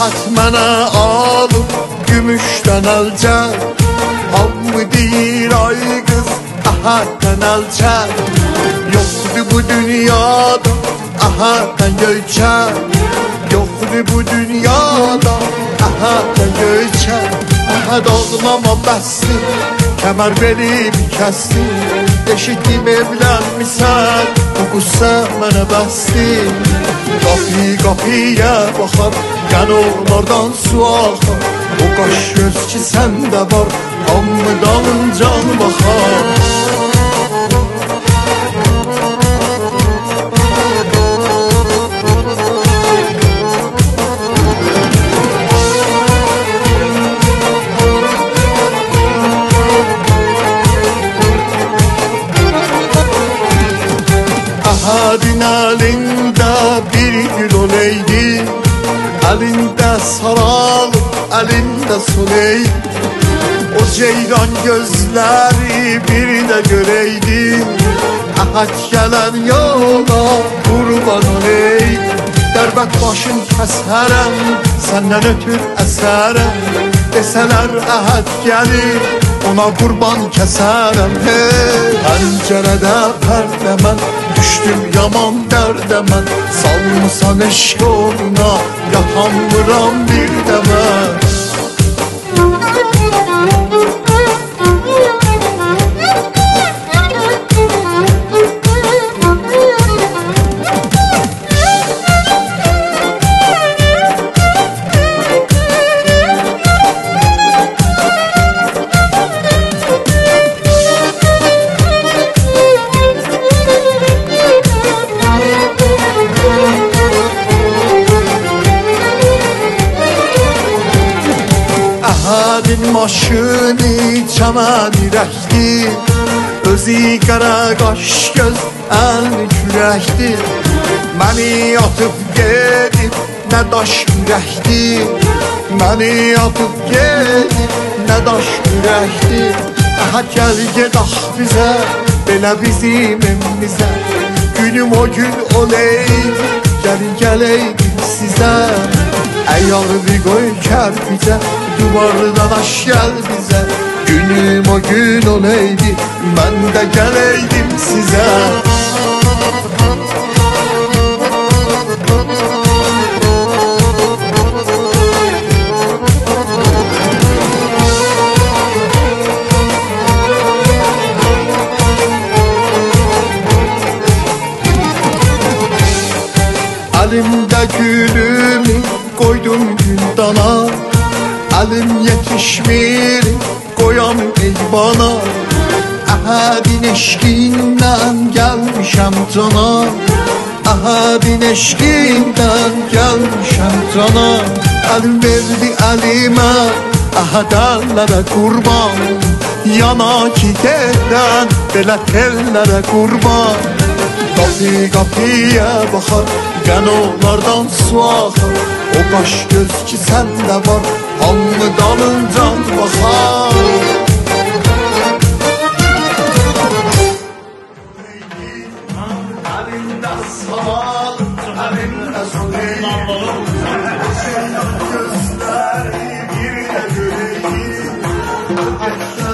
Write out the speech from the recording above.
Ahad mənə alıb gümüşdən əlcək, hamı deyir ay qız Ahaddən əlcək. Yoxdur bu dünyada Ahaddən göyçək, yoxdur bu dünyada Ahaddən göyçək. Ahad oğlama bəssi, kəmər verib kəssi, eşitdim evlənmisən, qoqusa mənə bəssi. Qapıya baxar, yanıqlardan su axar, o qaş göz ki səndə var, hamı dalıncan baxar. Ahadın elinde bir gül oleydi, elinde saralım, elinde soleydi. O ceylan gözleri bir de göreydi, Ahad gelen yola kurban oleydi. Derbet başın keserem, senden ötür eserem, deseler Ahad gelir, ona kurban keserem. Hey! Pencerede perdemen, düştüm yaman dərdə mən, salmısan eşq uğruna, yatanmıram bir də mən. Ahadın maşını çəmən irəkdir, özü qara qaş göz əlini kürəkdir. Məni atıb gedib nə daş ürəkdir, məni atıb gedib nə daş ürəkdir. Ahad gəl gedək bizə, belə bizim evimizə, günüm o gün oleydi, gəlin gəleydik sizə. Əyalı bir qoy kərpicə, duvardan aş gəl bizə, günüm o gün oleydi, mən də gələydim sizə. Əlimdə gülümü qoydum gündana, əlim yetişmir, qoyam eyvana. Ahadın eşqindən gəlmişəm cana, Ahadın eşqindən gəlmişəm cana. Əlim verdi əlimə, Ahad əllərə qurban, yana ki dedən, belə tellərə qurban. Qapıya baxar, yanıqlardan su axar, o qaş göz ki səndə var, hamı dalıncan baxar. Əlində saval, əlində soley, o şeytan gözləri bir də göreyim.